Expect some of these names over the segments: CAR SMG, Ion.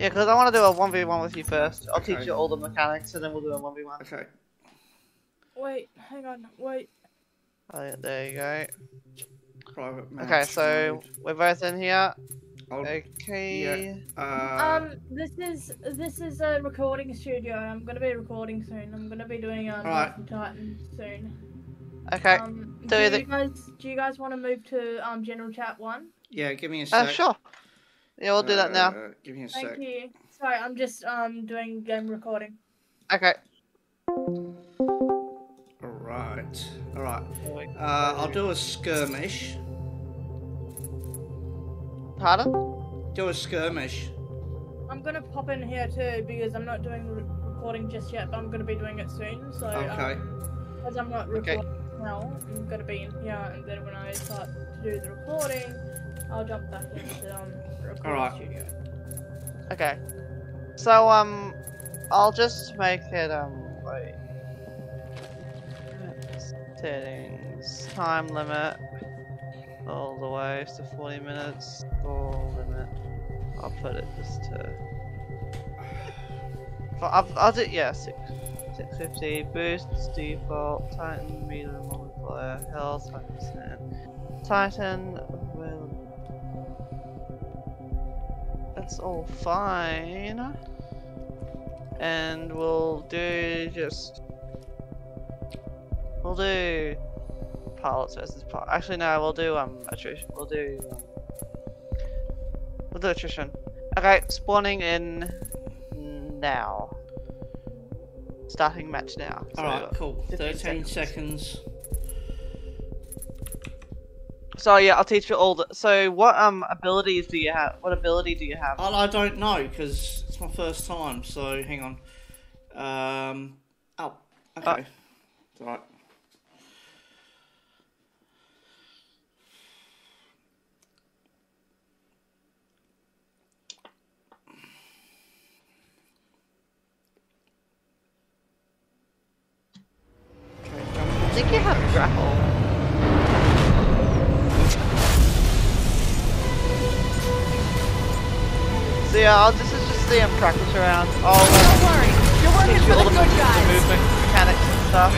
Yeah, because I want to do a 1v1 with you first. I'll teach you all the mechanics and then we'll do a 1v1. Okay. Wait, hang on, wait. Oh, yeah, there you go. Private match. Okay, so we're both in here. Okay. Yeah. This is a recording studio. I'm gonna be recording soon. I'm gonna be doing a Titan soon. Okay. Do you guys want to move to General Chat 1? Yeah, give me a sec. Sure. Yeah, we'll do that now. Give me a sec. Thank you. Sorry, I'm just doing game recording. Okay. Alright. Alright. I'll do a skirmish. Pardon? Do a skirmish. I'm gonna pop in here too because I'm not doing recording just yet, but I'm gonna be doing it soon. So because I'm not recording now, I'm gonna be in here, and then when I start to do the recording, I'll jump back into recording studio. Okay. So I'll just make it wait. Settings. Time limit. All the way to 40 minutes. All limit. I'll put it just to. I'll do yeah 650 boosts default Titan medium multiplier health 100%. Titan available. That's all fine. And we'll do just. We'll do. Pilots versus pilots. Actually, no. We'll do attrition. We'll do attrition. Okay, spawning in now. Starting match now. So all right, cool. 13 seconds. So yeah, I'll teach you all the. So what abilities do you have? What ability do you have? I don't know because it's my first time. So hang on. Oh. Okay. All right. I think you have a grapple. So yeah, this is just the practice around. Oh, don't worry, you're working for the good guys. The movement mechanics and stuff.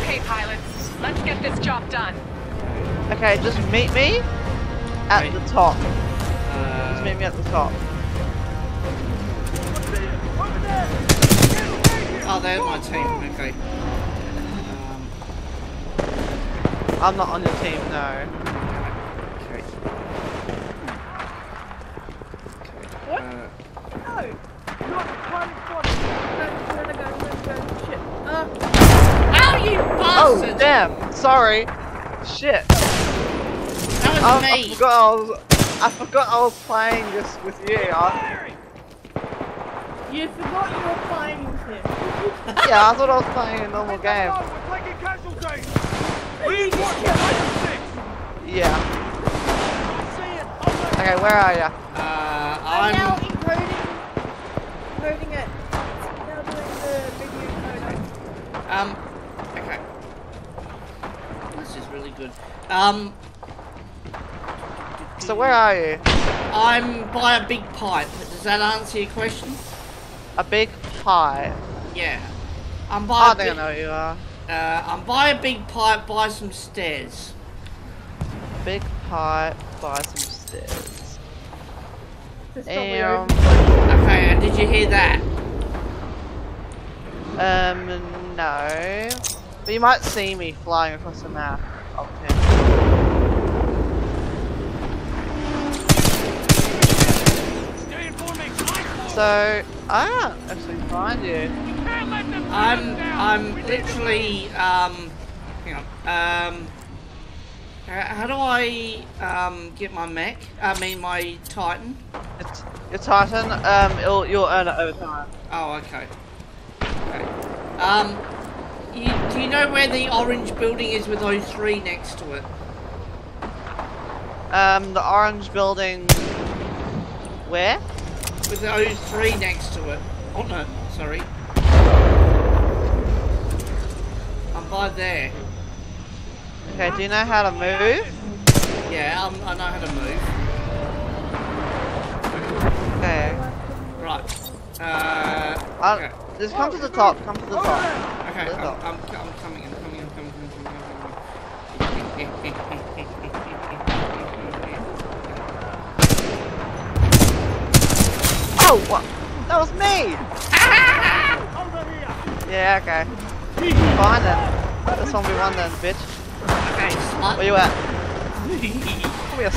Okay, pilots, let's get this job done. Okay, just meet me at the top. Just meet me at the top. Oh, they're my team, okay. I'm not on your team, no. Okay. What? No! Shit. Ow, you bastard! Oh, damn! Sorry. Shit. That was me! I forgot I was playing this with you. You forgot you were playing with him. Yeah, I thought I was playing a normal game. Yeah. Okay, where are you? I'm now encoding it. I'm now doing the video encoding. Okay. This is really good. So where are you? I'm by a big pipe. Does that answer your question? A big pipe. Yeah. I'm by. I don't know who you are. I'm by a big pipe by some stairs. Big pipe by some stairs. Damn. Okay, did you hear that? No. But you might see me flying across the map. Okay. So I can't actually find you. I'm literally hang on. How do I get my mech? I mean my Titan. It's your Titan. You'll earn it over time. Oh, okay. Okay. Do you know where the orange building is with those three next to it? The orange building. Where? With those three next to it. Oh no, sorry. I'm by there. Okay, do you know how to move? Yeah, I know how to move. Okay. Right. Okay. Just come to the top, come to the top. Okay, to the top. I'm coming, I'm coming, I'm coming, I'm coming, I'm coming. Oh, what? That was me! Ah! Yeah, okay. Fine then. That's 1v1 then, bitch. Okay, slut. Where you at? Come here.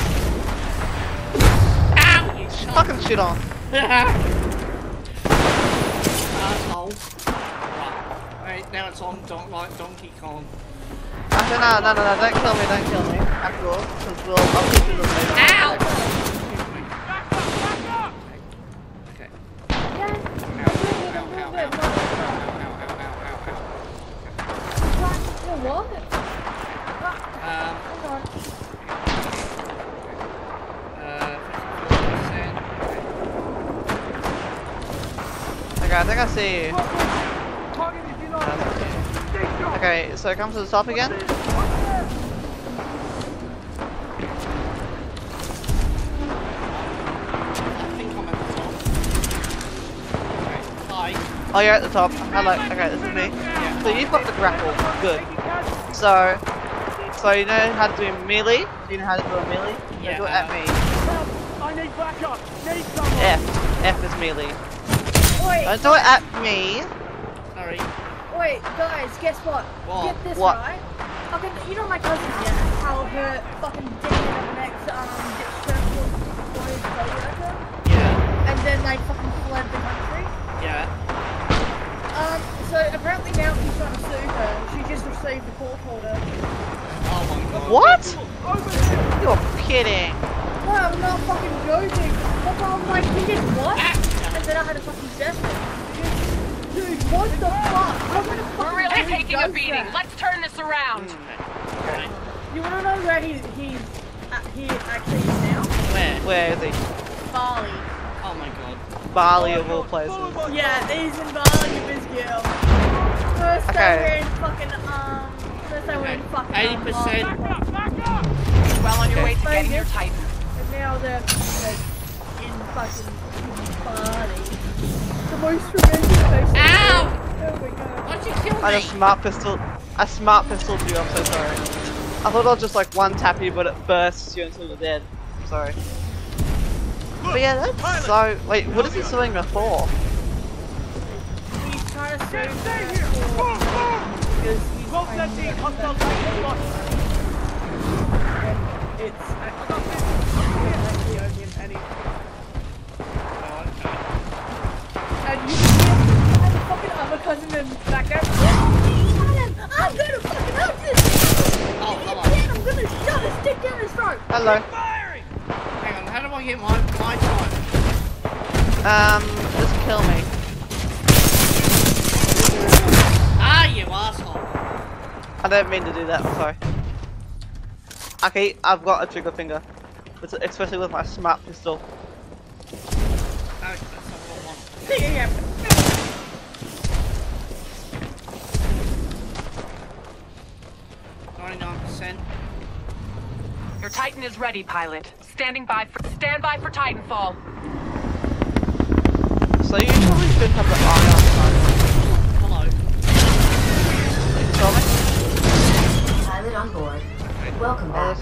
Ow, you shot. Fucking shit on. Asshole. Right, now it's on like Donkey Kong. Actually, no, don't kill me, don't kill me. After all, because we'll, I'll keep you the same. Ow! What? Okay, I think I see you. Okay, so come to the top again. Oh, you're at the top. Hello. Okay, this is me. Yeah. So you've got the grapple. Good. So you know how to do melee? Do you know how to do a melee? Yeah. Do it at me. I need backup. Need someone. F is melee. Oi. Don't do it at me. Sorry. Wait, guys, guess what? What? Get this right. Okay, you know my cousin, yeah? How her fucking dick in the next boys. Yeah. And then they fucking fled the country. Yeah. So apparently now he's trying to sue her. She just received a court order. Oh my god. What? You're kidding. No, I'm not fucking joking. I'm like, he did what? And then I had a fucking death. Dude, what the fuck? We're really taking a beating. That. Let's turn this around. Okay. You want to know where he actually is now? Where? Where is he? Bali. Oh my god. Bali of all places. Yeah, he's in Bali with his girl. First time we're in fucking first time we're in fucking 80%. Back up. Well on your way to getting your Titan. And now they're like, in fucking Bali. The most romantic place. Ow! Oh my god. Why'd you kill me? I had a smart pistol you, I'm so sorry. I thought I'll just like one tap you but it bursts you until you're dead. I'm sorry. But yeah, that's so. Wait, what is he suing her for? He's trying to sue her because he's trying to get her. It's. I don't think he owes him anything. And you have a fucking other cousin in the background. I'm gonna fucking help this! Oh, come on. I'm gonna shove his stick down his throat! Hello. How do I get my time? Just kill me. Ah, you asshole! I don't mean to do that, I'm sorry. Okay, I've got a trigger finger. Especially with my smart pistol. Oh, that's not what I want. Your Titan is ready, pilot. Stand by for Titanfall. So you probably should have the Ion on. Hello. Tommy? Pilot on board. Okay. Welcome back.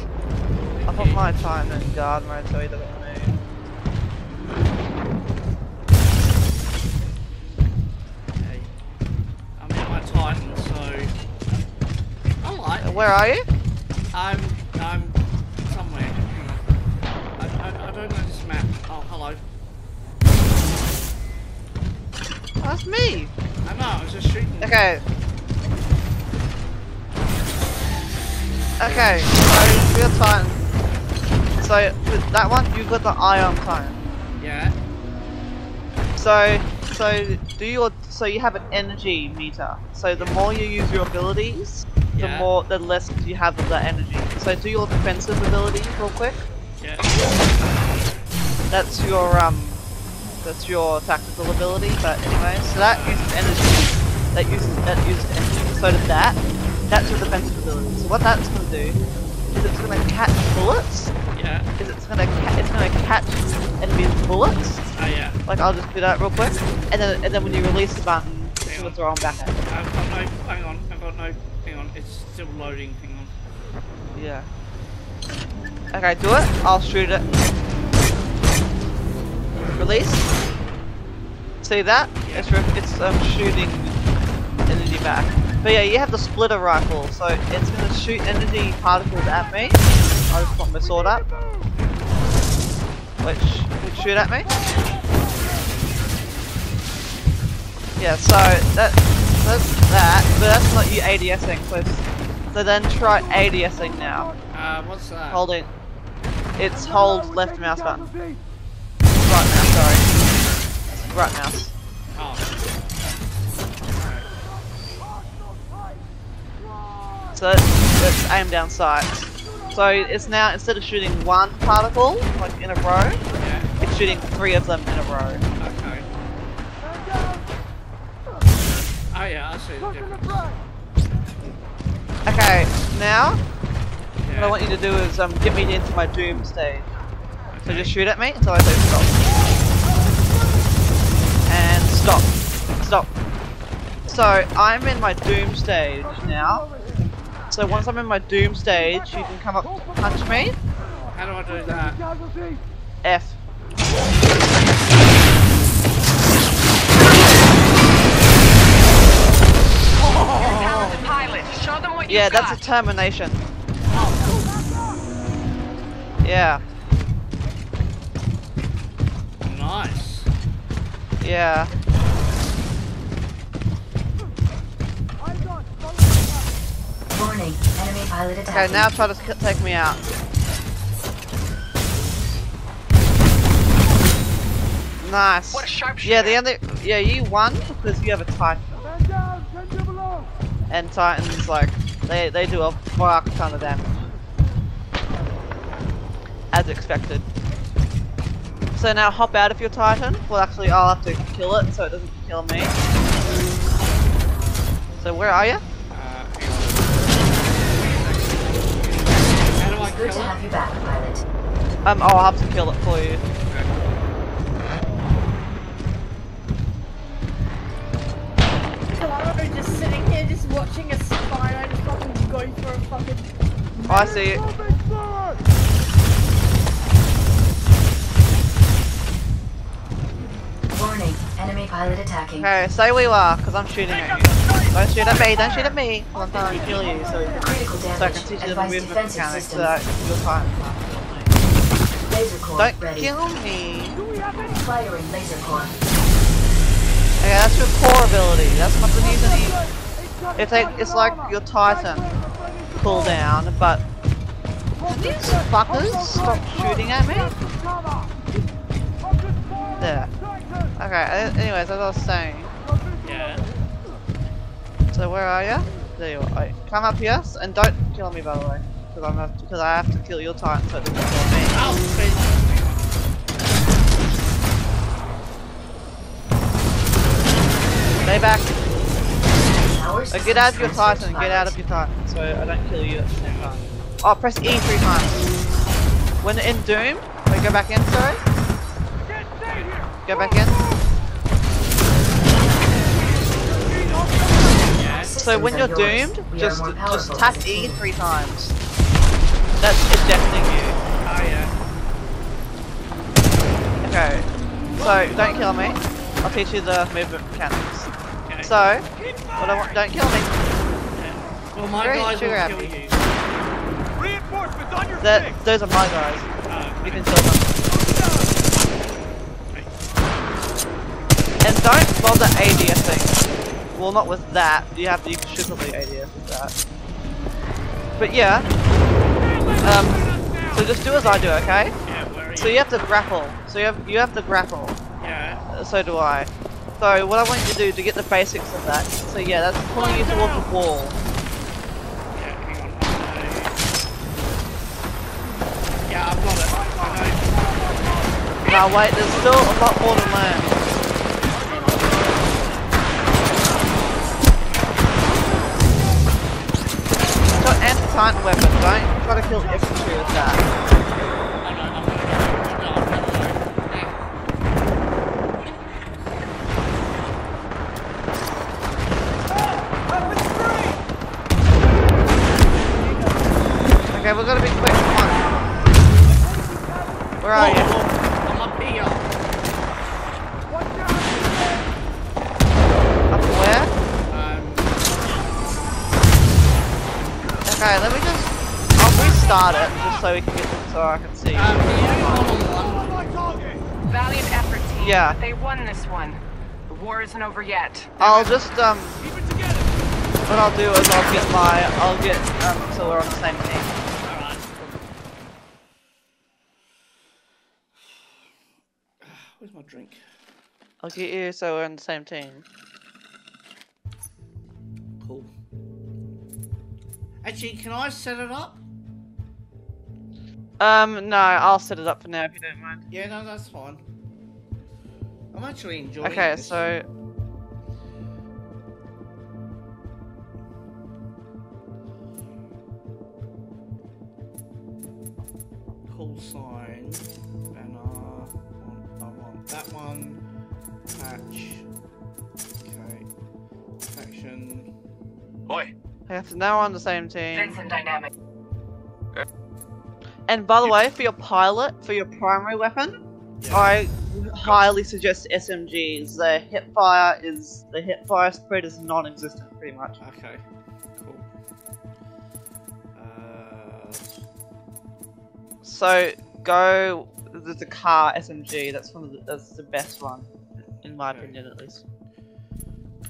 I put my Titan in guard mode so he doesn't move. Okay. I'm in my Titan, so I'm light. Where are you? I'm I don't know this map. Oh, hello. That's me! I know, I was just shooting. Okay. Okay, so we got Titan. So, with that one, you got the Ion Titan. Yeah. So you have an energy meter. So the more you use your abilities, the less you have of that energy. So do your defensive ability real quick. Yeah. That's your tactical ability, but anyway, so that uses energy. So did that. That's your defensive ability. So what that's gonna do is it's gonna catch bullets. Yeah. It's gonna catch enemies' bullets. Oh yeah. Like I'll just do that real quick, and then when you release the button, it's gonna throw them back at you. I've got no. Hang on. I've got no. Hang on. It's still loading. Hang on. Yeah. Okay, do it. I'll shoot it. Release. See that? Yeah. It's shooting energy back. But yeah, you have the splitter rifle, so it's gonna shoot energy particles at me. I just pop my sword up. Which shoot at me. Yeah, so that's that, but that's not you ADSing, so then try ADSing now. What's that? Holding. It's hold left mouse button. Right mouse, sorry. Right mouse. Oh. So it's aim down sight. So it's now, instead of shooting one particle, like in a row, yeah, it's shooting three of them in a row. Okay. Oh yeah, I see the difference. Okay, now, yeah, what I want you to do is get me into my doom stage. Okay. So just shoot at me until I say stop. And stop. Stop. So I'm in my doom stage now. So once I'm in my doom stage, you can come up to punch me. How do I do that? F. Oh. Pilot. Show them what yeah, you've that's got. A termination. Oh. Yeah. Nice. Yeah. Enemy pilot attacking. Okay, now try to take me out. Nice. What a sharpshooter. Yeah, you won because you have a Titan. And Titans, like, they do a fuck ton of damage. As expected. So now hop out of your Titan. Well, actually, I'll have to kill it so it doesn't kill me. So where are you? Good to have you back, pilot. I'll have to kill it for you. Hello, just sitting here, just watching a spider just fucking going for a fucking. Oh, I see it. Warning, enemy pilot attacking. Okay, stay where you are, because I'm shooting at you. Don't shoot at me, don't shoot at me! Well, I'm trying to kill you, so I can teach you the movement mechanics so that you're fine. Don't kill me! Okay, that's your core ability, that's not the new thing. It's like your Titan cooldown, but these fuckers stop shooting at me. There. Okay, anyways, as I was saying. Yeah. So where are you? There you are. Right. Come up here and don't kill me, by the way, because I have to kill your Titan so it doesn't kill me. Oh, stay back. So get out of your Titan. Get out of your Titan so I don't kill you at the same time. Oh, press E 3 times. When in Doom, we go back in. Sorry. Go back in. So when you're doomed, just tap E 3 times. That's ejecting you. Oh yeah. Okay. So don't kill me. I'll teach you the movement mechanics. Okay. So what I want, don't kill me. Yeah. Well, my guys will kill you. Reinforcements on your feet. Those are my guys. Okay. You can kill them. Okay. And don't bother ADSing. Well, not with that. You should probably ADS with that. But yeah. So just do as I do, okay? Yeah, where are you? So you have to grapple. So you have to grapple. Yeah. So do I. So what I want you to do to get the basics of that. So yeah, that's pulling you towards the wall. Yeah, hang on. Yeah, I've got it. I know. Now wait, there's still a lot more to learn. plant weapon, right? Try to kill infantry with that. Okay, we've got to be quick, come on. Where are you? I'm up here. Up where? Okay, let me just... I'll restart it, just so we can get this so I can see. Valiant effort team. Yeah. They won this one. The war isn't over yet. I'll just, keep it together. What I'll do is I'll get so we're on the same team. Where's my drink? I'll get you so we're on the same team. Cool. Actually, can I set it up? No, I'll set it up for now if you don't mind. Yeah, no, that's fine. I'm actually enjoying it. Okay, so... Call sign. That one, patch, okay, faction. Oi! Okay, so now we're on the same team. Vincent Dynamic. Okay. And by the way, for your pilot, for your primary weapon, yeah. I highly suggest SMGs. The hipfire spread is non-existent, pretty much. Okay, cool. So, go... There's a CAR SMG. That's one of the, that's the best one, in my opinion, at least.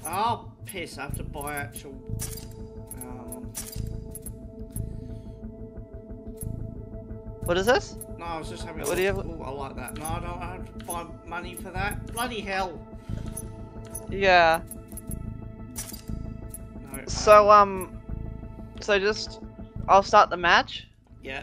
Oh piss! I have to buy actual. What is this? No, I was just having. What do you have? Ooh, I like that. No, I don't have to buy money for that. Bloody hell! Yeah. No, so so just, I'll start the match. Yeah.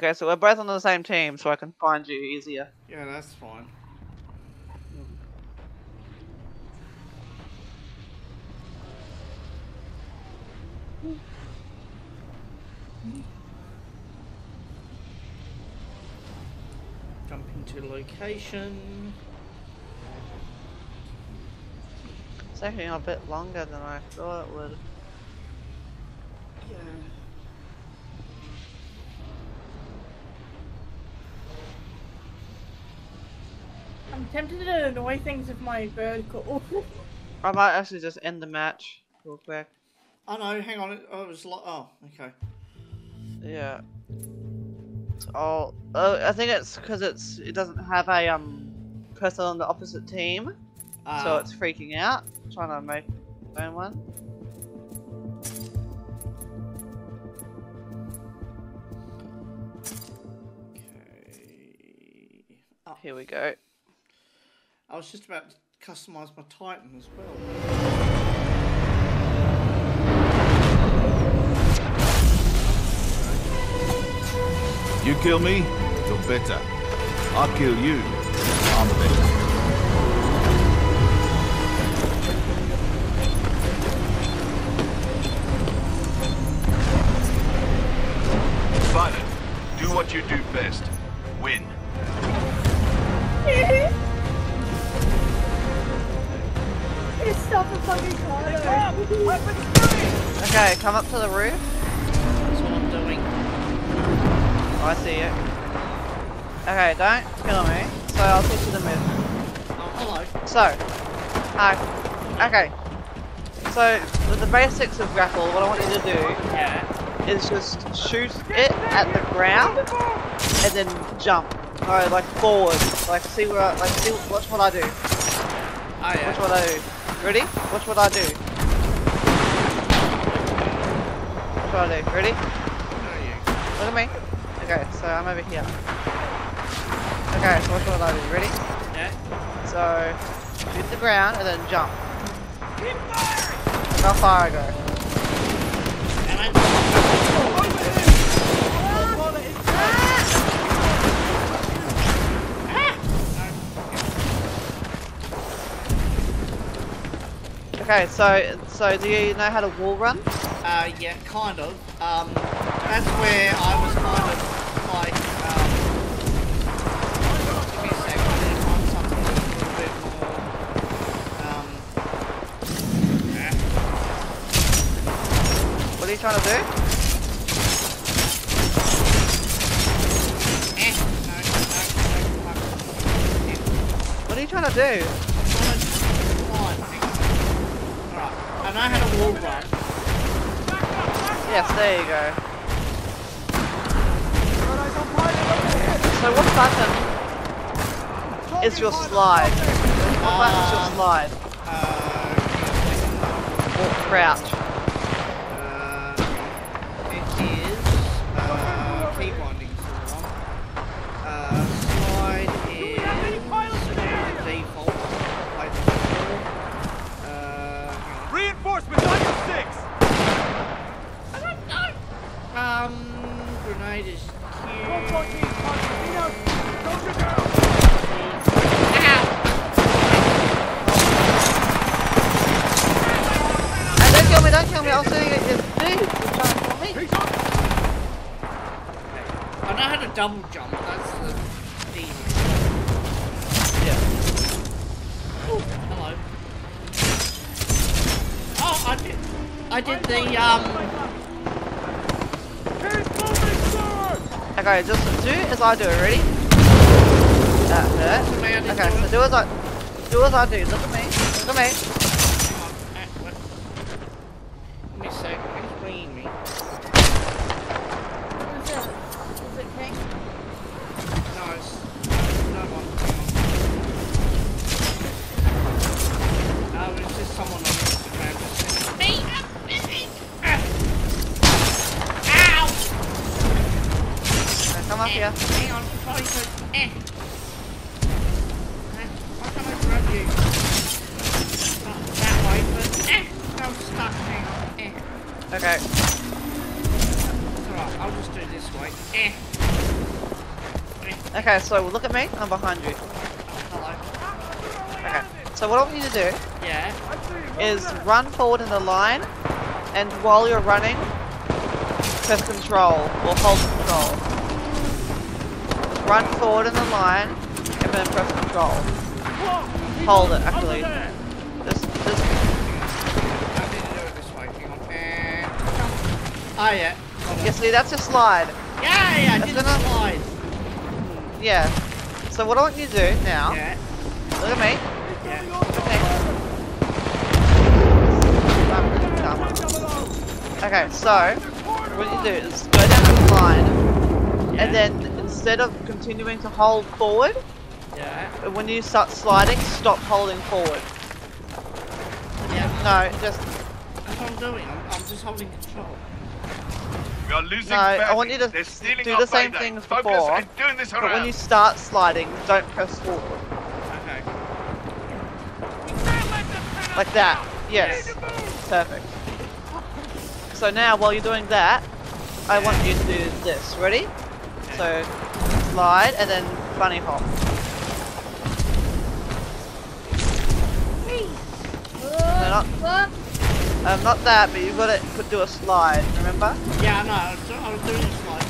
Okay, so we're both on the same team, so I can find you easier. Yeah, that's fine. Jump into location. It's actually a bit longer than I thought it would. Yeah. I'm tempted to annoy things with my bird call. I might actually just end the match real quick. Oh no, hang on. Oh, it was like. Oh, okay. Yeah. Oh, I think it's because it doesn't have a person on the opposite team, so it's freaking out, trying to make its own one. Okay. Oh. Here we go. I was just about to customise my Titan as well. You kill me, you're better. I kill you, I'm better. Fighter, do what you do best. Win. Stop the fucking car. Okay, come up to the roof. That's what I'm doing. Oh, I see you. Okay, don't kill me. So I'll teach you the move. Oh, hello. So, okay. So, with the basics of grapple, what I want you to do is just shoot it at the ground and then jump. No, like forward. Like see where, like see. Watch what I do. Oh, yeah. Watch what I do. Ready? Watch what I do. Watch what I do. Ready? Look at me. Okay, so I'm over here. Okay, so watch what I do. Ready? Yeah. So, shoot the ground and then jump. Keep firing! Look how far I go. Okay, so do you know how to wall run? Yeah, kind of. That's where I was kind of like, give me a sec, I need to find something a little bit more, What are you trying to do? What are you trying to do? Alright, I know how to wall run. Yes, there you go. So what button is your slide? What button is your slide? Or crouch? It is... keep winding for a while. Slide is... default. Play the ball. Reinforcements on your six! I don't know! Grenade is... Don't kill me, I'll see you. Dude, you're trying to kill me. I know how to double jump, that's the easy. Yeah. Ooh, hello. Oh, I did the Okay, just do as I do, ready? That hurt. Okay, so do as I do, look at me, look at me. Give me a sec, it's bringing me. What's that? Is it King? No, it's no one. No, it's just someone on Instagram just sending me up. Come up here. Hang on, probably could. Why can't I grab you? Not that way, but I'm stuck. Hang on. Okay. It's alright, I'll just do it this way. Okay, so look at me, I'm behind you. Hello. Okay, so what I want you to do is run forward in the line, and while you're running, press control or hold control. Run forward in the line and then press control. Hold it, actually. Just. I need to do it this way. Hang on. And oh yeah. Yeah, see, that's your slide. Yeah, I did the slide. Yeah. So what I want you to do now? Yeah. Look at me. Yeah. Okay. So what you do is go down the line and then. Instead of continuing to hold forward, when you start sliding, stop holding forward. Yeah. No, just... That's what I'm doing, I'm just holding control. We are losing I want you to do the same thing as before, but when you start sliding, don't press forward. Okay. Like that, yes. Perfect. So now, while you're doing that, I want you to do this, ready? So, slide and then bunny hop. Not that, but you've got to do a slide, remember? Yeah, I know, I was doing a slide.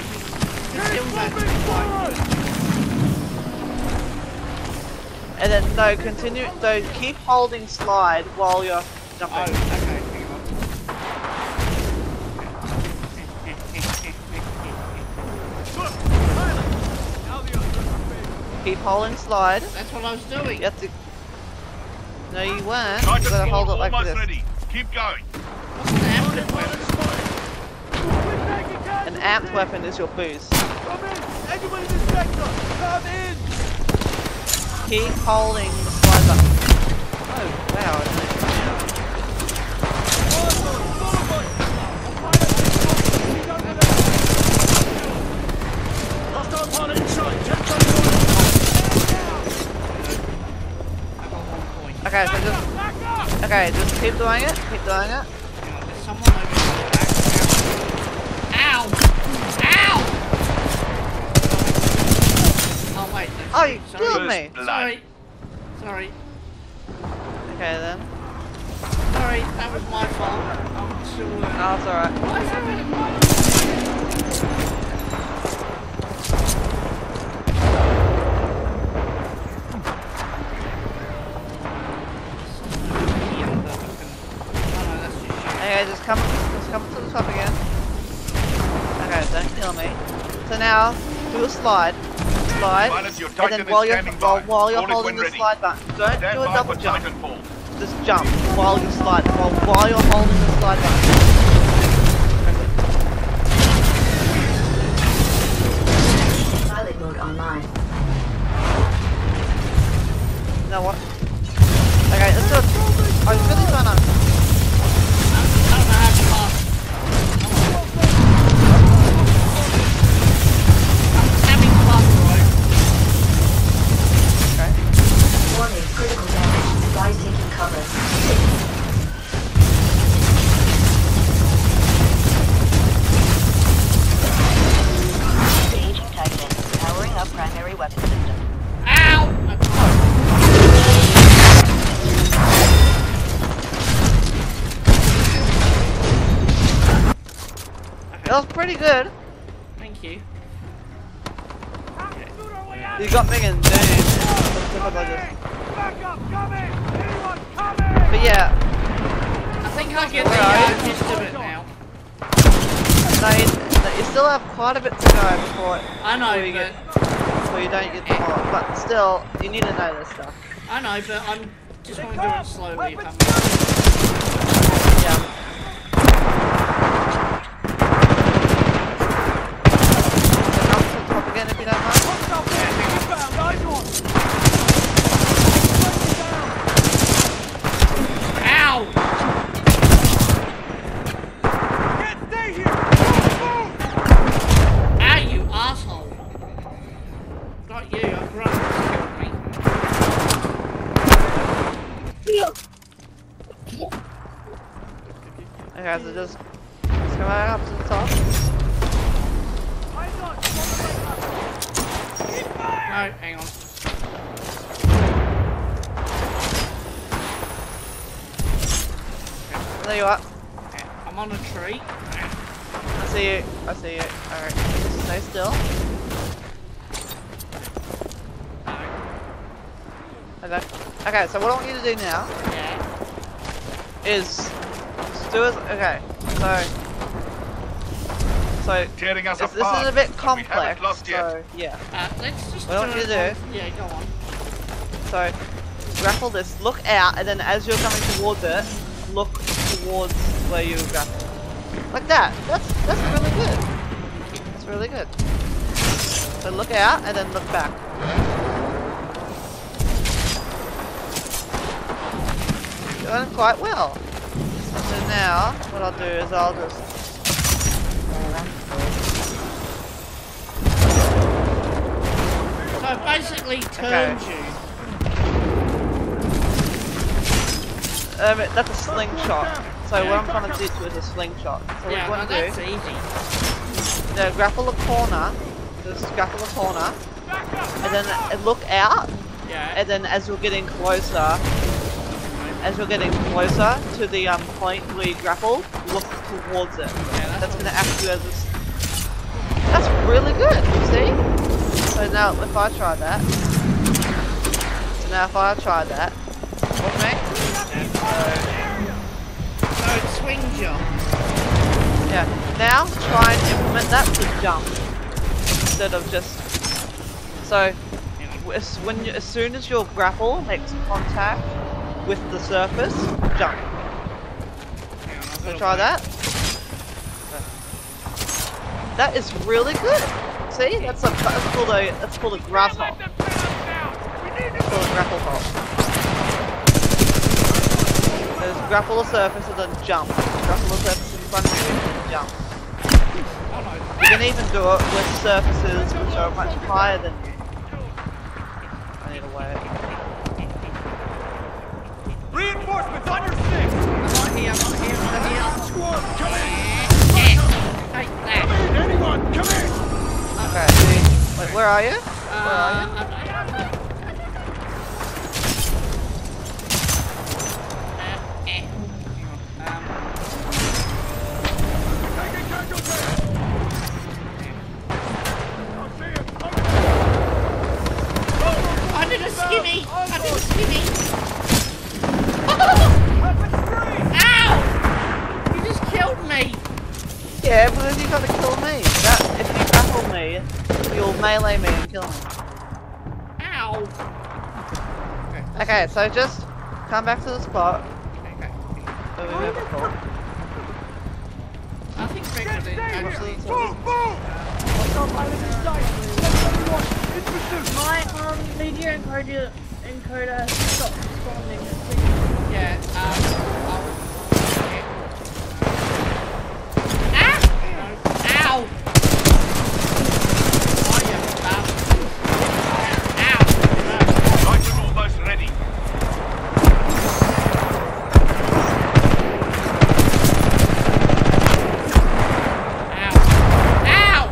And then, keep holding slide while you're jumping. Oh, okay. Keep holding slide. That's what I was doing. You have to... No, you weren't. You gotta hold it like this. Ready. Keep going. What's an amped weapon? An amped weapon is your boost. Come in. Everybody in this sector. Come in. Keep holding the slide up. Oh, wow. Okay, so just keep doing it, There's someone over here. Ow! Ow! Oh wait, no, you killed me! Sorry. Okay then. sorry, that was my fault. I'm still learning. No, that's alright. Why is everything? Anyway, just come to the top again. Okay, don't kill me. So now, do a slide. And then while you're holding the slide button, don't do a double jump. Just jump while you slide, while you're holding the slide button. Pilot mode online. You know what? Okay, let's do it. I really don't know. That was pretty good. Thank you. Okay. You got me in there. But yeah. I think I get the gist of it now. No, you still have quite a bit to go before it. I know, before you don't get the pot. But still, you need to know this stuff. I know, but I'm just want to do it slowly. Yeah. Okay, so just come right up to the top. No, hang on. Okay. There you are. Okay, I'm on a tree. I see you. I see you. Alright, just stay still. Okay. Okay, so what I want you to do now is do it. Okay, so tearing us apart. This is a bit complex. So yeah, let's just what do you do? Yeah, go on. So grapple this. Look out, and then as you're coming towards it, look towards where you grapple. Like that. That's really good. That's really good. So look out, and then look back. Doing quite well. So now, what I'll do is I'll just... So basically turns you. That's a slingshot. So what I'm trying to do is a slingshot. So yeah, what you want to do... Easy. Now grapple a corner. Just grapple a corner. And then look out. Yeah. And then as you're getting closer... As you're getting closer to the point where you grapple, look towards it. Yeah, that's going to act you as a... That's really good, see? So now, if I try that... So now if I try that... Watch me. So it swings jump. Yeah. Now, try and implement that to jump. Instead of just... So, when you, as soon as your grapple makes contact with the surface, jump. So try that. That is really good. See, that's called a grass hop. It's called a grapple hop. So just grapple the surface and then jump. Grapple the surface in front of you and then jump. You can even do it with surfaces which are much higher than you. I need a way. Reinforcements on your stick! I'm here, I'm here, I'm here. Squad, come in! Come in, anyone, come in! Okay, wait, where are you? The old melee man killing me. Ow! Okay, okay, so just come back to the spot. Okay. I think my media encoder stopped responding. Yeah, Ow! Oh, you bastard. Ow! Nitrogen almost ready. Ow! Ow!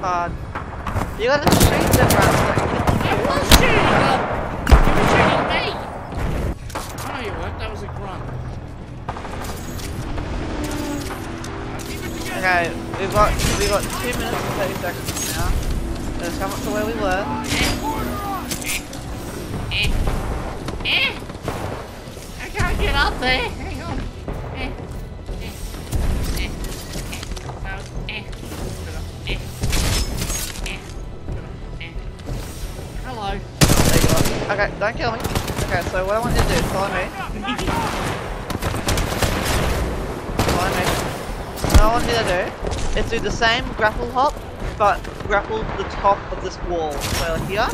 God. You gotta shoot them around so I can kill you. I was shooting them! You were shooting me! No, you weren't. That was a grunt. Okay. We've got 2 minutes and 30 seconds now. Let's come up to where we were. I can't get up there. Hang on. Hello. There you are. Okay, don't kill me. Okay, so what I want you to do is follow me. Follow me. What I want you to do is do the same grapple hop, but grapple the top of this wall. So here,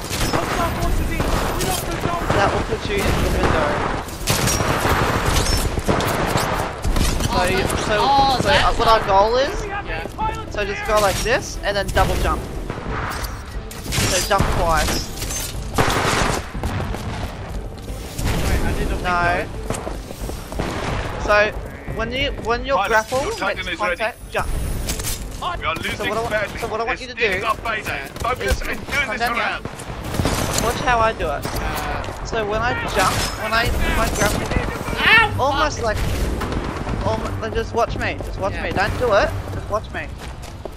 that will put you in the window. So what our goal is, so just go like this and then double jump. So jump twice. No. So. When you grapple, with contact, jump. So what I want you to do is watch how I do it. So when I jump, when I grapple, almost like just watch me, yeah. Don't do it, just watch me.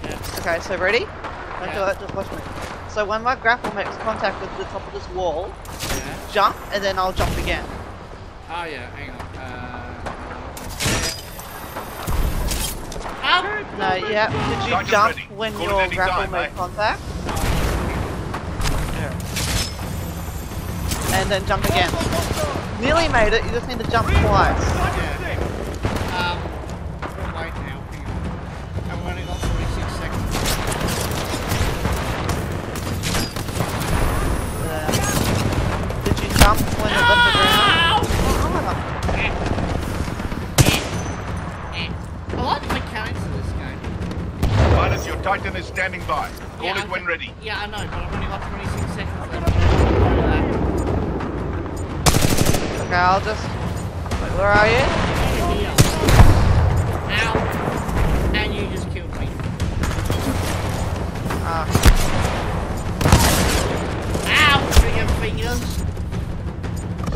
Yeah. Okay, so ready? Don't do it, just watch me. So when my grapple makes contact with the top of this wall, jump, and then I'll jump again. Oh yeah, hang on. No, yeah. Did you jump when your grapple made contact? Yeah. And then jump again. Nearly made it, you just need to jump twice. Yeah. Wait now, hang on. I've only got 46 seconds. Did you jump when you got the ground? Your Titan is standing by. Call it when ready. Yeah, I know, but I've only got 26 seconds left. Okay, I'll just... Wait, where are you? Ow. And you just killed me. Ow! Trigger fingers.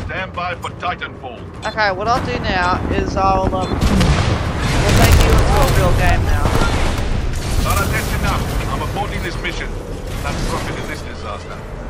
Stand by for Titanfall. Okay, what I'll do now is I'll... we'll take you into a real game now. That's enough. I'm aborting this mission. That's profit in this disaster.